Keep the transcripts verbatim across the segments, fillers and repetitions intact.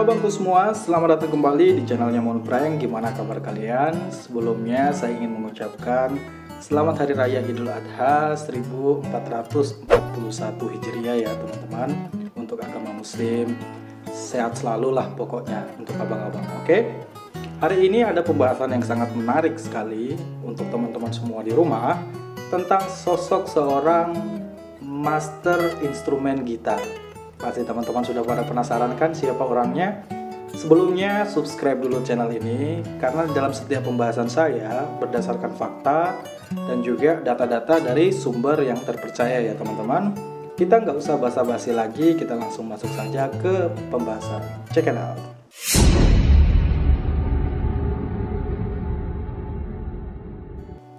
Halo abangku semua, selamat datang kembali di channelnya Monprank. Gimana kabar kalian? Sebelumnya saya ingin mengucapkan selamat Hari Raya Idul Adha seribu empat ratus empat puluh satu Hijriah ya teman-teman. Untuk agama muslim, sehat selalu lah pokoknya untuk abang-abang, oke? Hari ini ada pembahasan yang sangat menarik sekali untuk teman-teman semua di rumah tentang sosok seorang master instrumen gitar. Pasti teman-teman sudah pada penasaran kan siapa orangnya? Sebelumnya subscribe dulu channel ini, karena dalam setiap pembahasan saya berdasarkan fakta dan juga data-data dari sumber yang terpercaya ya teman-teman. Kita nggak usah basa-basi lagi, kita langsung masuk saja ke pembahasan. Check it out.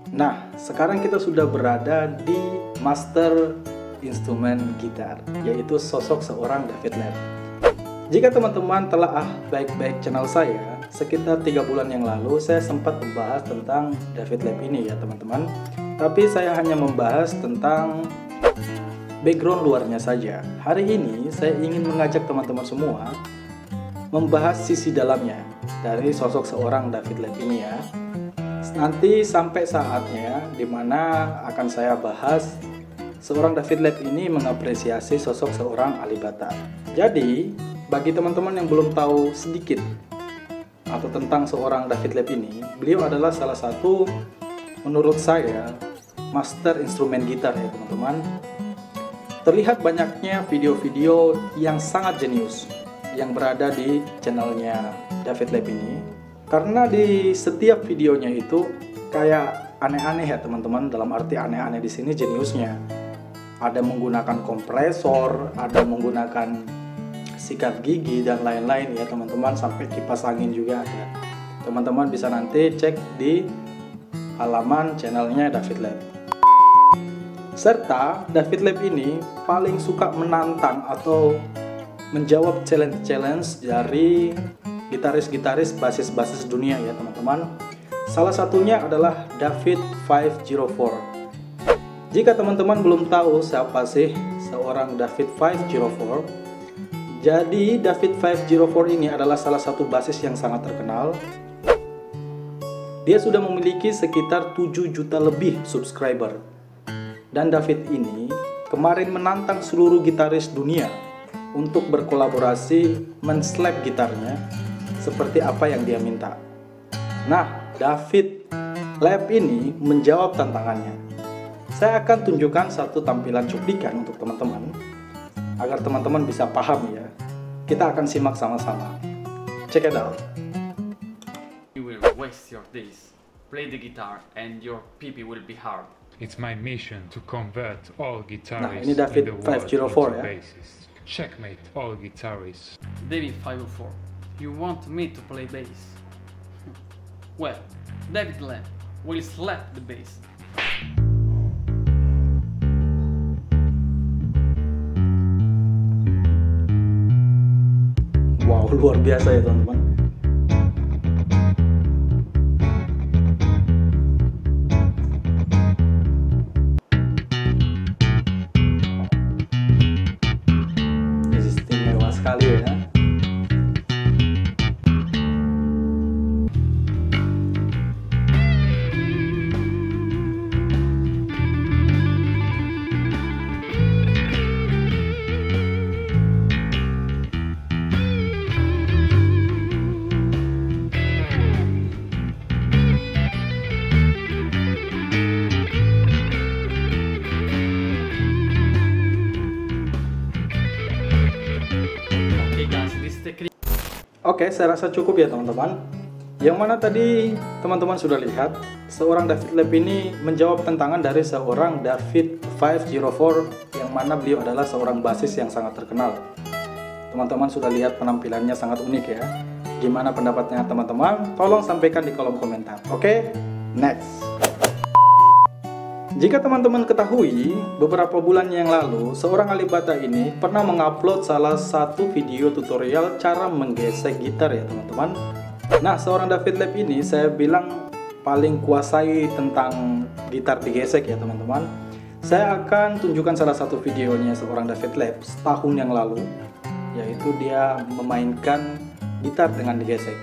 Nah, sekarang kita sudah berada di master instrumen gitar, yaitu sosok seorang Davidlap. Jika teman-teman telah ah baik-baik channel saya, sekitar tiga bulan yang lalu saya sempat membahas tentang Davidlap ini ya teman-teman. Tapi saya hanya membahas tentang background luarnya saja. Hari ini saya ingin mengajak teman-teman semua membahas sisi dalamnya dari sosok seorang Davidlap ini ya. Nanti sampai saatnya dimana akan saya bahas seorang Davidlap ini mengapresiasi sosok seorang Alip Ba Ta. Jadi, bagi teman-teman yang belum tahu sedikit atau tentang seorang Davidlap ini, beliau adalah salah satu, menurut saya, master instrumen gitar ya teman-teman. Terlihat banyaknya video-video yang sangat jenius yang berada di channelnya Davidlap ini, karena di setiap videonya itu kayak aneh-aneh ya teman-teman. Dalam arti aneh-aneh di sini jeniusnya. Ada menggunakan kompresor, ada menggunakan sikat gigi dan lain-lain ya teman-teman, sampai kipas angin juga ada. Teman-teman bisa nanti cek di halaman channelnya Davidlap. Serta Davidlap ini paling suka menantang atau menjawab challenge-challenge dari gitaris-gitaris basis-basis dunia ya teman-teman. Salah satunya adalah David lima nol empat. Jika teman-teman belum tahu siapa sih seorang David lima nol empat, jadi David lima nol empat ini adalah salah satu basis yang sangat terkenal. Dia sudah memiliki sekitar tujuh juta lebih subscriber. Dan David ini kemarin menantang seluruh gitaris dunia untuk berkolaborasi men-slap gitarnya seperti apa yang dia minta. Nah, David Lab ini menjawab tantangannya. Saya akan tunjukkan satu tampilan cuplikan untuk teman-teman agar teman-teman bisa paham ya. Kita akan simak sama-sama. Check it out. You will waste your days. Play the guitar and your pipi will be hard. It's my mission to convert all guitarists. Nah, ini David lima nol empat ya. Checkmate all guitarists. David lima nol empat. You want me to play bass? Well, David Lab will slap the bass. Luar biasa ya teman-teman. Istimewa sekali ya. Oke, saya rasa cukup ya teman-teman. Yang mana tadi teman-teman sudah lihat seorang Davidlap ini menjawab tantangan dari seorang David lima nol empat, yang mana beliau adalah seorang basis yang sangat terkenal. Teman-teman sudah lihat penampilannya sangat unik ya. Gimana pendapatnya teman-teman? Tolong sampaikan di kolom komentar. Oke, next. Jika teman-teman ketahui, beberapa bulan yang lalu, seorang Alip Ba Ta ini pernah mengupload salah satu video tutorial cara menggesek gitar ya teman-teman. Nah, seorang Davidlap ini saya bilang paling kuasai tentang gitar digesek ya teman-teman. Saya akan tunjukkan salah satu videonya seorang Davidlap setahun yang lalu, yaitu dia memainkan gitar dengan digesek.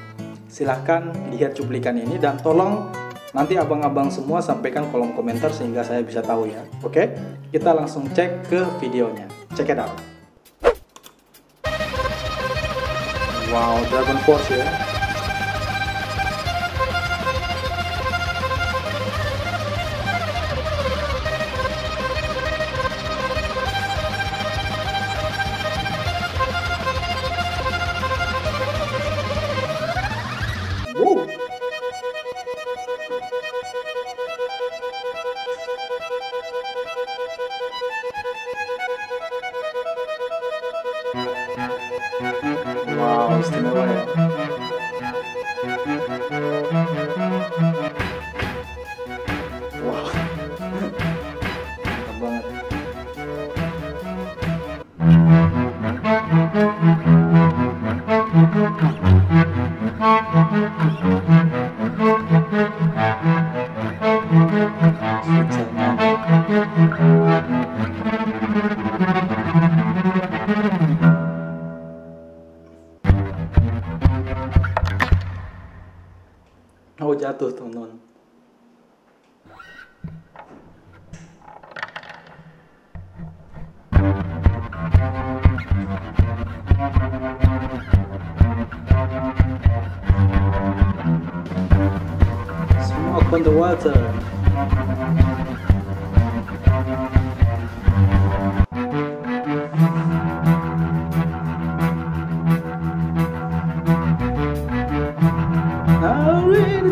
Silahkan lihat cuplikan ini dan tolong nanti abang-abang semua sampaikan kolom komentar sehingga saya bisa tahu ya. Oke, kita langsung cek ke videonya. Check it out. Wow, Dragon Force ya. Wow, istimewa ya. Wow, mantap banget. Oh, jatuh teman-teman. Smoke on the water.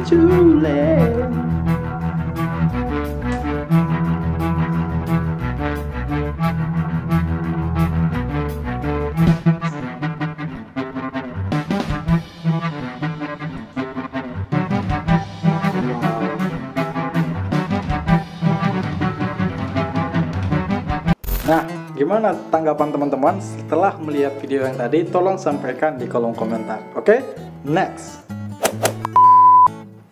Too late. Nah, gimana tanggapan teman-teman setelah melihat video yang tadi? Tolong sampaikan di kolom komentar. Oke, next.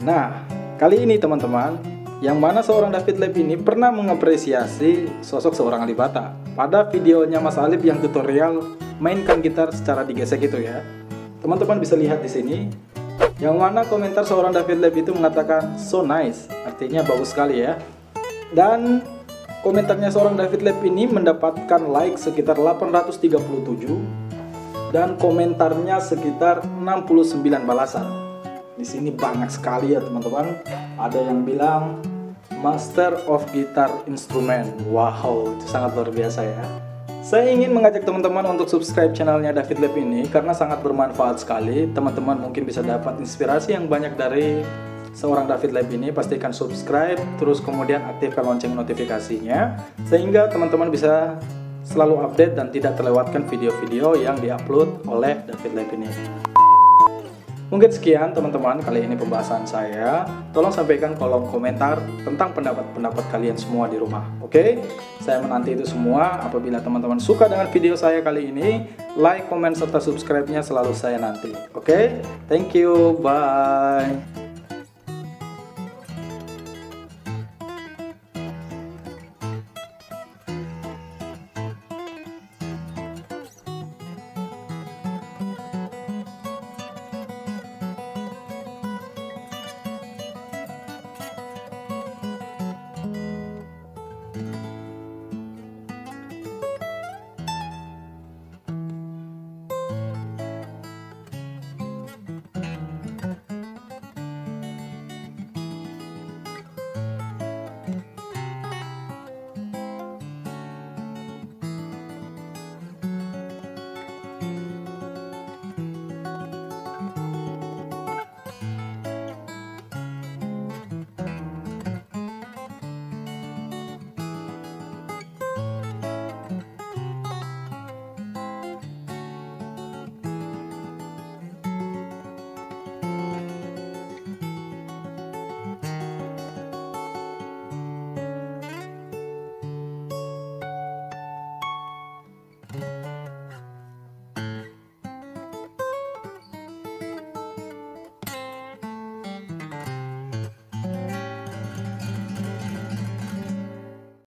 Nah, kali ini teman-teman, yang mana seorang Davidlap ini pernah mengapresiasi sosok seorang Alip Ba Ta pada videonya Mas Alip yang tutorial mainkan gitar secara digesek itu ya. Teman-teman bisa lihat di sini, yang mana komentar seorang Davidlap itu mengatakan so nice, artinya bagus sekali ya. Dan komentarnya seorang Davidlap ini mendapatkan like sekitar delapan ratus tiga puluh tujuh dan komentarnya sekitar enam puluh sembilan balasan. Di sini banyak sekali ya teman-teman. Ada yang bilang Master of Guitar Instrument. Wow, itu sangat luar biasa ya. Saya ingin mengajak teman-teman untuk subscribe channelnya Davidlap ini karena sangat bermanfaat sekali. Teman-teman mungkin bisa dapat inspirasi yang banyak dari seorang Davidlap ini. Pastikan subscribe, terus kemudian aktifkan lonceng notifikasinya sehingga teman-teman bisa selalu update dan tidak terlewatkan video-video yang diupload oleh Davidlap ini. Mungkin sekian teman-teman kali ini pembahasan saya. Tolong sampaikan kolom komentar tentang pendapat-pendapat kalian semua di rumah. Oke, saya menanti itu semua. Apabila teman-teman suka dengan video saya kali ini, like, komen, serta subscribe-nya selalu saya nanti. Oke, thank you, bye.